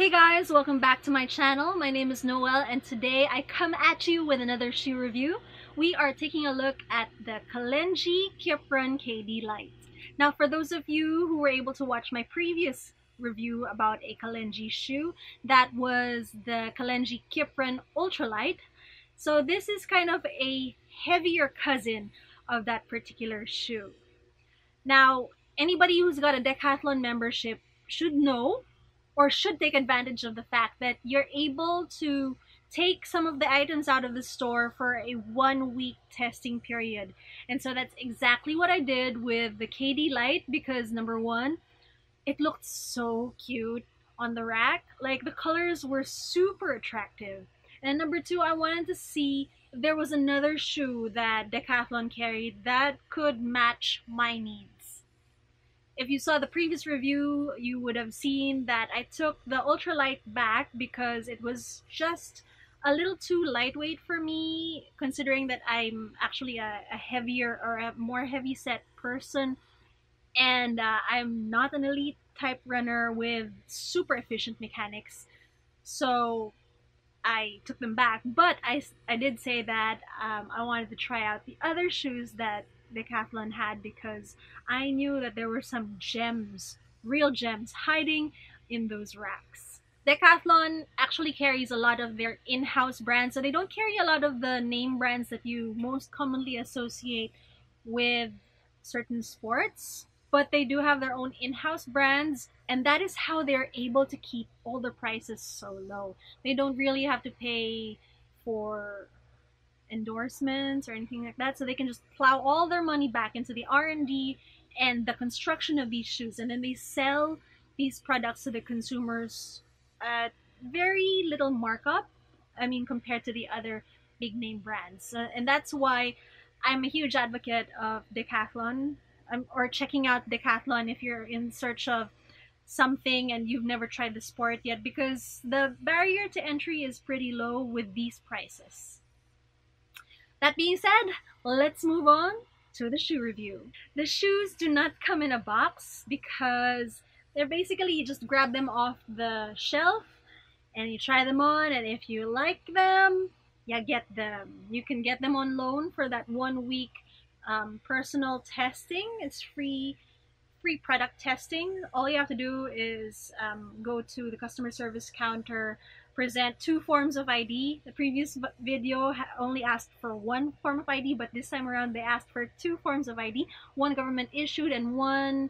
Hey guys, welcome back to my channel. My name is Noelle and today I come at you with another shoe review. We are taking a look at the Kalenji Kiprun KD Light. Now for those of you who were able to watch my previous review about a Kalenji shoe, that was the Kalenji Kiprun Ultralight. So this is kind of a heavier cousin of that particular shoe. Now anybody who's got a Decathlon membership should know or should take advantage of the fact that you're able to take some of the items out of the store for a 1 week testing period. And so that's exactly what I did with the KD Light because number one, it looked so cute on the rack. Like the colors were super attractive. And number two, I wanted to see if there was another shoe that Decathlon carried that could match my needs. If you saw the previous review, you would have seen that I took the Ultralight back because it was just a little too lightweight for me, considering that I'm actually a heavier or a more heavy-set person, and I'm not an elite type runner with super efficient mechanics, so I took them back. But I did say that I wanted to try out the other shoes that Decathlon had because I knew that there were some gems, real gems, hiding in those racks. Decathlon actually carries a lot of their in-house brands, so they don't carry a lot of the name brands that you most commonly associate with certain sports, but they do have their own in-house brands, and that is how they're able to keep all the prices so low. They don't really have to pay for endorsements or anything like that, so they can just plow all their money back into the R&D and the construction of these shoes, and then they sell these products to the consumers at very little markup, I mean, compared to the other big name brands. And that's why I'm a huge advocate of Decathlon, or checking out Decathlon if you're in search of something and you've never tried the sport yet, because the barrier to entry is pretty low with these prices. That being said, let's move on to the shoe review. The shoes do not come in a box because they're basically, you just grab them off the shelf and you try them on, and if you like them, you get them. You can get them on loan for that 1 week personal testing. It's free product testing. All you have to do is go to the customer service counter, present two forms of ID. The previous video only asked for one form of ID, but this time around they asked for two forms of ID, one government issued and one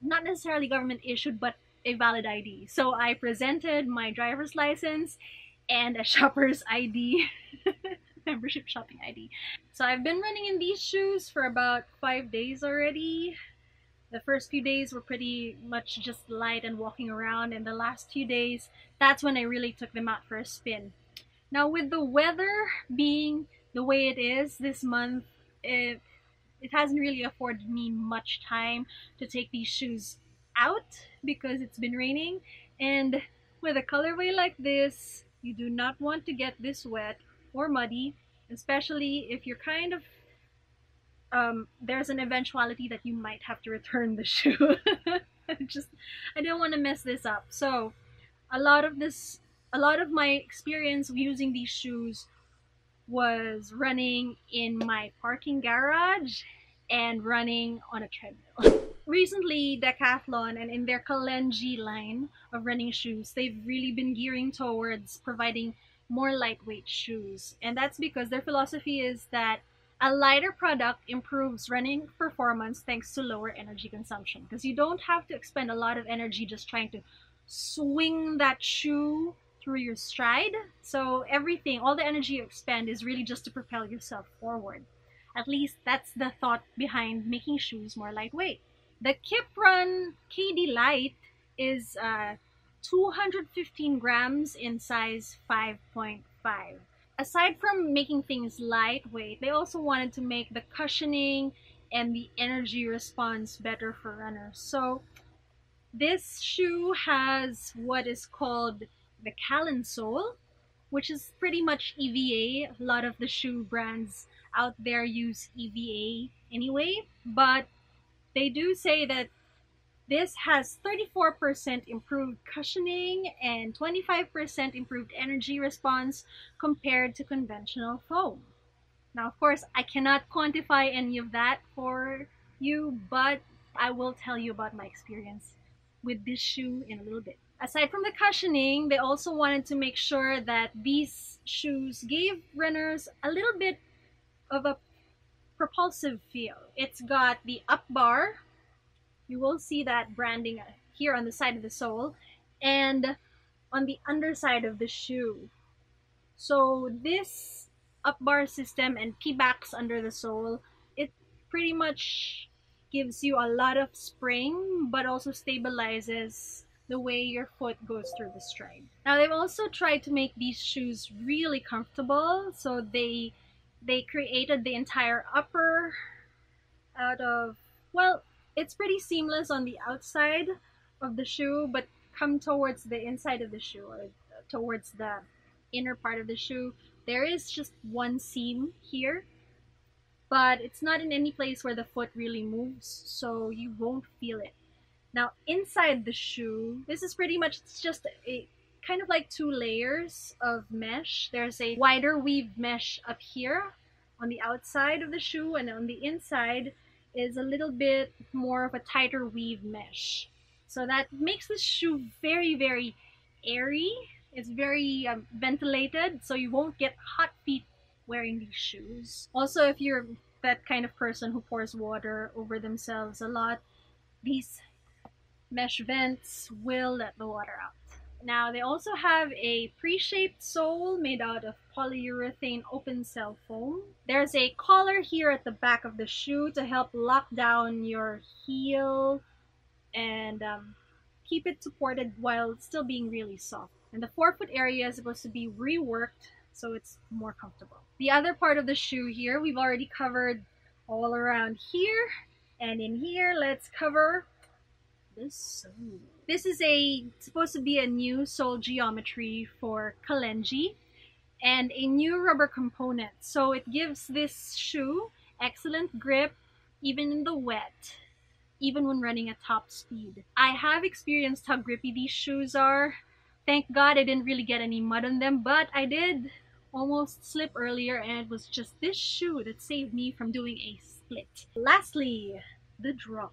not necessarily government issued but a valid ID. So I presented my driver's license and a shopper's ID, membership shopping ID. So I've been running in these shoes for about 5 days already. The first few days were pretty much just light and walking around, and the last few days, that's when I really took them out for a spin. Now with the weather being the way it is this month, it hasn't really afforded me much time to take these shoes out because it's been raining, and with a colorway like this, you do not want to get this wet or muddy, especially if you're kind of there's an eventuality that you might have to return the shoe. I don't want to mess this up. So a lot of my experience using these shoes was running in my parking garage and running on a treadmill. Recently, Decathlon, and in their Kalenji line of running shoes, they've really been gearing towards providing more lightweight shoes, and that's because their philosophy is that a lighter product improves running performance thanks to lower energy consumption, because you don't have to expend a lot of energy just trying to swing that shoe through your stride. So everything, all the energy you expend is really just to propel yourself forward. At least that's the thought behind making shoes more lightweight. The Kiprun KD Light is 215 grams in size 5.5. Aside from making things lightweight, they also wanted to make the cushioning and the energy response better for runners. So this shoe has what is called the Kalensole, which is pretty much EVA. A lot of the shoe brands out there use EVA anyway, but they do say that This has 34% improved cushioning and 25% improved energy response compared to conventional foam. Now, of course, I cannot quantify any of that for you, but I will tell you about my experience with this shoe in a little bit. Aside from the cushioning, they also wanted to make sure that these shoes gave runners a little bit of a propulsive feel. It's got the up bar. You will see that branding here on the side of the sole and on the underside of the shoe. So this up bar system and P-backs under the sole, it pretty much gives you a lot of spring but also stabilizes the way your foot goes through the stride. Now, they've also tried to make these shoes really comfortable, so they created the entire upper out of, well, it's pretty seamless on the outside of the shoe, but come towards the inside of the shoe or towards the inner part of the shoe, there is just one seam here, but it's not in any place where the foot really moves, so you won't feel it. Now, inside the shoe, this is pretty much, it's just a kind of like two layers of mesh. There's a wider weave mesh up here on the outside of the shoe, and on the inside is a little bit more of a tighter weave mesh. So that makes this shoe very, very airy. It's very ventilated, so you won't get hot feet wearing these shoes. Also, if you're that kind of person who pours water over themselves a lot, these mesh vents will let the water out. Now, they also have a pre-shaped sole made out of polyurethane open cell foam. There's a collar here at the back of the shoe to help lock down your heel and keep it supported while still being really soft. And the forefoot area is supposed to be reworked so it's more comfortable. The other part of the shoe here, we've already covered all around here and in here. Let's cover this sole. This is supposed to be a new sole geometry for Kalenji and a new rubber component. So it gives this shoe excellent grip even in the wet, even when running at top speed. I have experienced how grippy these shoes are. Thank God I didn't really get any mud on them, but I did almost slip earlier, and it was just this shoe that saved me from doing a split. Lastly, the drop.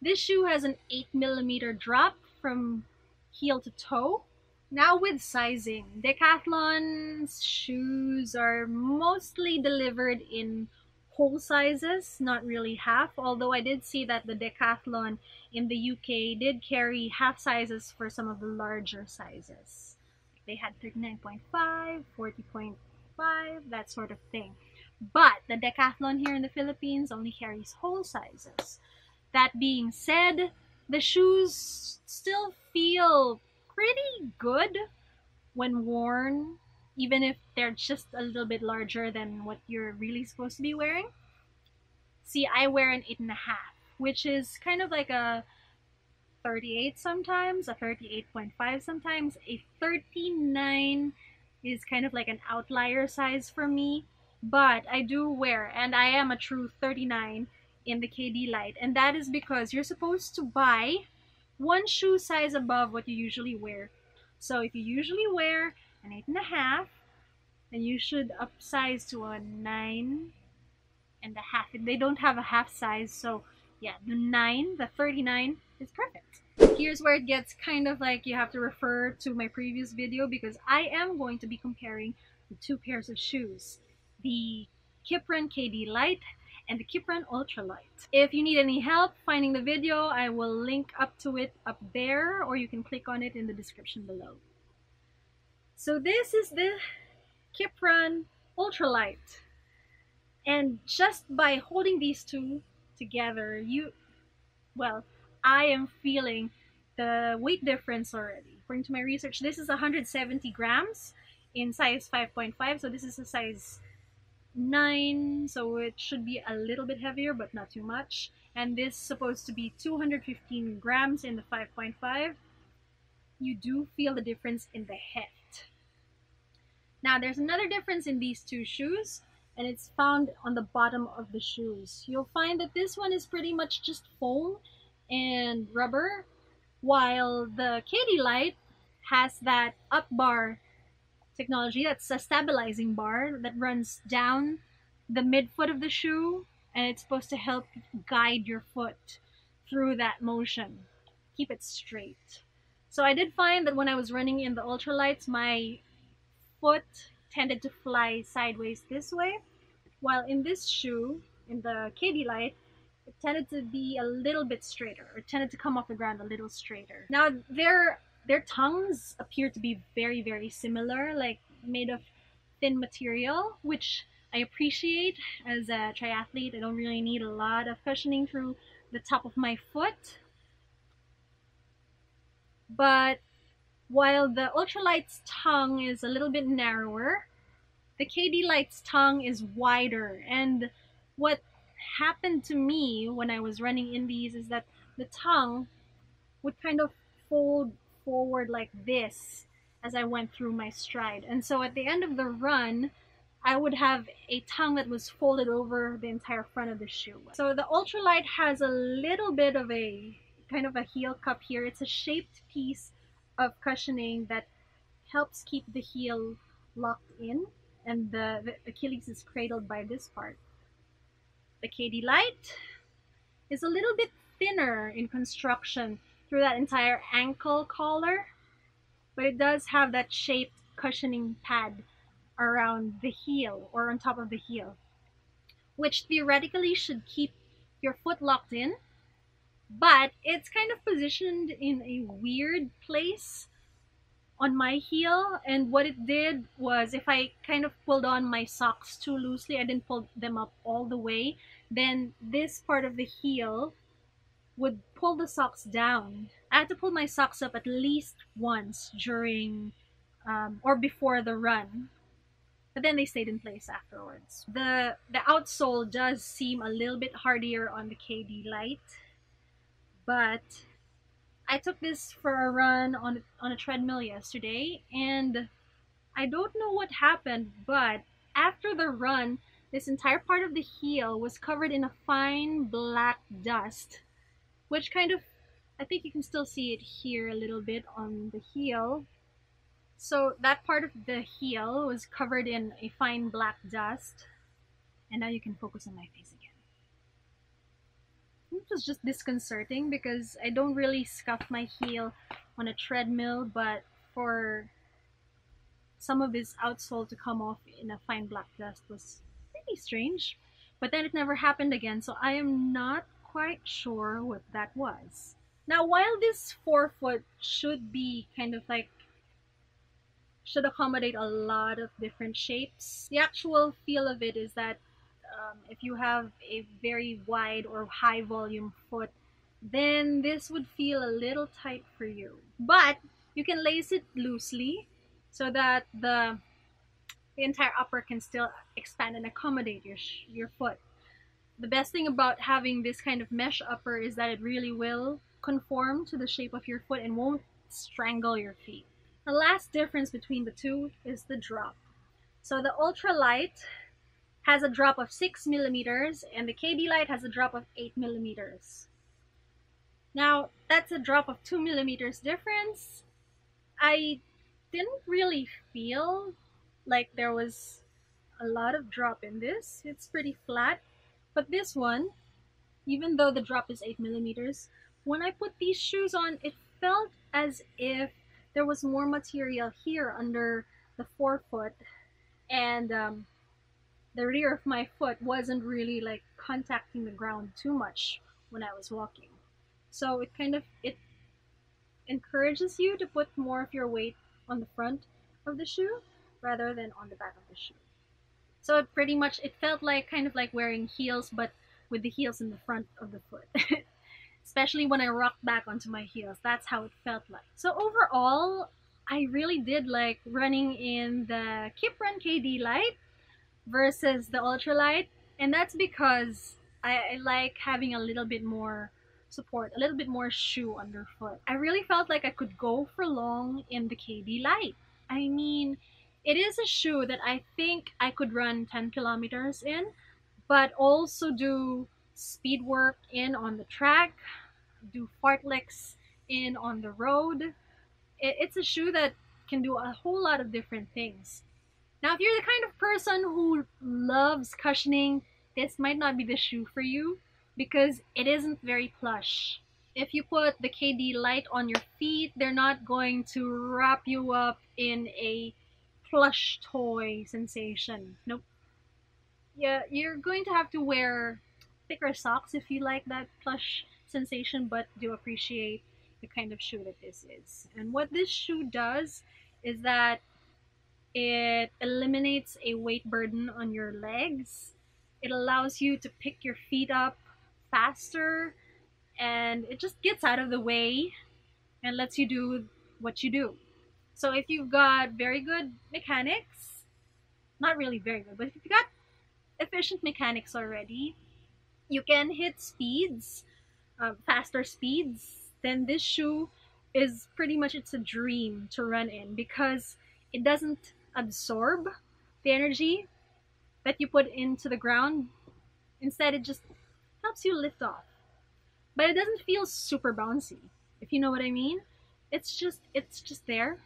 This shoe has an 8mm drop from heel to toe. Now, with sizing, Decathlon's shoes are mostly delivered in whole sizes, not really half, although I did see that the Decathlon in the UK did carry half sizes for some of the larger sizes. They had 39.5, 40.5, that sort of thing. But the Decathlon here in the Philippines only carries whole sizes. That being said, the shoes still feel pretty good when worn, even if they're just a little bit larger than what you're really supposed to be wearing. See, I wear an 8.5, which is kind of like a 38 sometimes, a 38.5 sometimes. A 39 is kind of like an outlier size for me, but I do wear, and I am a true 39 in the KD Light, and that is because you're supposed to buy one shoe size above what you usually wear. So if you usually wear an 8.5, then you should upsize to a 9.5. They don't have a half size, so yeah, the 9, the 39 is perfect. Here's where it gets kind of like, you have to refer to my previous video because I am going to be comparing the two pairs of shoes, the Kiprun KD Light and the Kiprun Ultralight. If you need any help finding the video, I will link up to it up there, or you can click on it in the description below. So this is the Kiprun Ultralight, and just by holding these two together, well, I am feeling the weight difference already. According to my research, this is 170 grams in size 5.5, so this is a size 9, so it should be a little bit heavier but not too much, and this is supposed to be 215 grams in the 5.5. You do feel the difference in the heft. Now, there's another difference in these two shoes, and it's found on the bottom of the shoes. You'll find that this one is pretty much just foam and rubber, while the Katy Light has that up bar technology. That's a stabilizing bar that runs down the midfoot of the shoe, and it's supposed to help guide your foot through that motion, keep it straight. So I did find that when I was running in the ultralights, my foot tended to fly sideways this way, while in this shoe, in the Katy Light, it tended to be a little bit straighter, or tended to come off the ground a little straighter. Now their tongues appear to be very, very similar, like made of thin material, which I appreciate. As a triathlete, I don't really need a lot of cushioning through the top of my foot. But while the ultralight's tongue is a little bit narrower, the Katy Light's tongue is wider. And what happened to me when I was running in these is that the tongue would kind of fold forward like this as I went through my stride. And so at the end of the run, I would have a tongue that was folded over the entire front of the shoe. So the ultralight has a little bit of a kind of a heel cup here. It's a shaped piece of cushioning that helps keep the heel locked in, and the Achilles is cradled by this part. The Katy Light is a little bit thinner in construction through that entire ankle collar, but it does have that shaped cushioning pad around the heel, or on top of the heel, which theoretically should keep your foot locked in, but it's kind of positioned in a weird place on my heel. And what it did was, if I kind of pulled on my socks too loosely, I didn't pull them up all the way, then this part of the heel would pull the socks down. I had to pull my socks up at least once during or before the run, but then they stayed in place afterwards. The outsole does seem a little bit hardier on the Katy Light, but I took this for a run on a treadmill yesterday, and I don't know what happened, but after the run, this entire part of the heel was covered in a fine black dust, which kind of, I think you can still see it here a little bit on the heel. So that part of the heel was covered in a fine black dust. And now you can focus on my face again. It was just disconcerting because I don't really scuff my heel on a treadmill, but for some of his outsole to come off in a fine black dust was pretty strange. But then it never happened again, so I am not quite sure what that was. Now, while this forefoot should be kind of like, should accommodate a lot of different shapes, the actual feel of it is that if you have a very wide or high volume foot, then this would feel a little tight for you. But you can lace it loosely so that the entire upper can still expand and accommodate your foot. The best thing about having this kind of mesh upper is that it really will conform to the shape of your foot and won't strangle your feet. The last difference between the two is the drop. So the ultralight has a drop of 6 millimeters, and the Katy Light has a drop of 8 millimeters. Now that's a drop of 2 millimeters difference. I didn't really feel like there was a lot of drop in this. It's pretty flat, but this one, even though the drop is 8 millimeters, when I put these shoes on, it felt as if there was more material here under the forefoot, and the rear of my foot wasn't really like contacting the ground too much when I was walking. So it kind of, it encourages you to put more of your weight on the front of the shoe rather than on the back of the shoe. So it pretty much, it felt like kind of like wearing heels, but with the heels in the front of the foot. Especially when I rocked back onto my heels, that's how it felt like. So overall, I really did like running in the Kiprun Katy Light versus the ultralight, and that's because I like having a little bit more support, a little bit more shoe underfoot. I really felt like I could go for long in the Katy Light. I mean, It is a shoe that I think I could run 10 kilometers in, but also do speed work in on the track, do fartleks in on the road. It's a shoe that can do a whole lot of different things. Now, if you're the kind of person who loves cushioning, this might not be the shoe for you because it isn't very plush. If you put the KD Light on your feet, they're not going to wrap you up in a plush toy sensation. Nope. Yeah, you're going to have to wear thicker socks if you like that plush sensation, but do appreciate the kind of shoe that this is. And what this shoe does is that it eliminates a weight burden on your legs. It allows you to pick your feet up faster, and it just gets out of the way and lets you do what you do. So if you've got very good mechanics, not really very good, but if you've got efficient mechanics already, you can hit speeds, faster speeds, then this shoe is pretty much, it's a dream to run in because it doesn't absorb the energy that you put into the ground. Instead, it just helps you lift off. But it doesn't feel super bouncy, if you know what I mean. It's just there.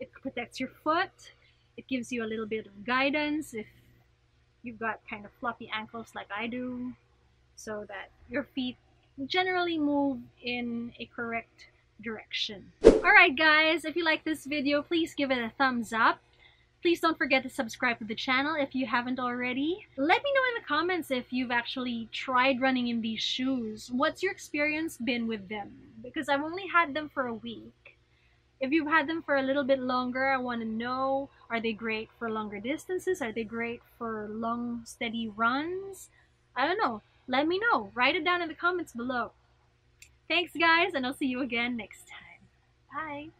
It protects your foot. It gives you a little bit of guidance if you've got kind of floppy ankles like I do, so that your feet generally move in a correct direction. Alright guys, if you like this video, please give it a thumbs up. Please don't forget to subscribe to the channel if you haven't already. Let me know in the comments if you've actually tried running in these shoes. What's your experience been with them? Because I've only had them for a week. If you've had them for a little bit longer, I want to know, are they great for longer distances? Are they great for long, steady runs? I don't know. Let me know. Write it down in the comments below. Thanks guys, and I'll see you again next time. Bye!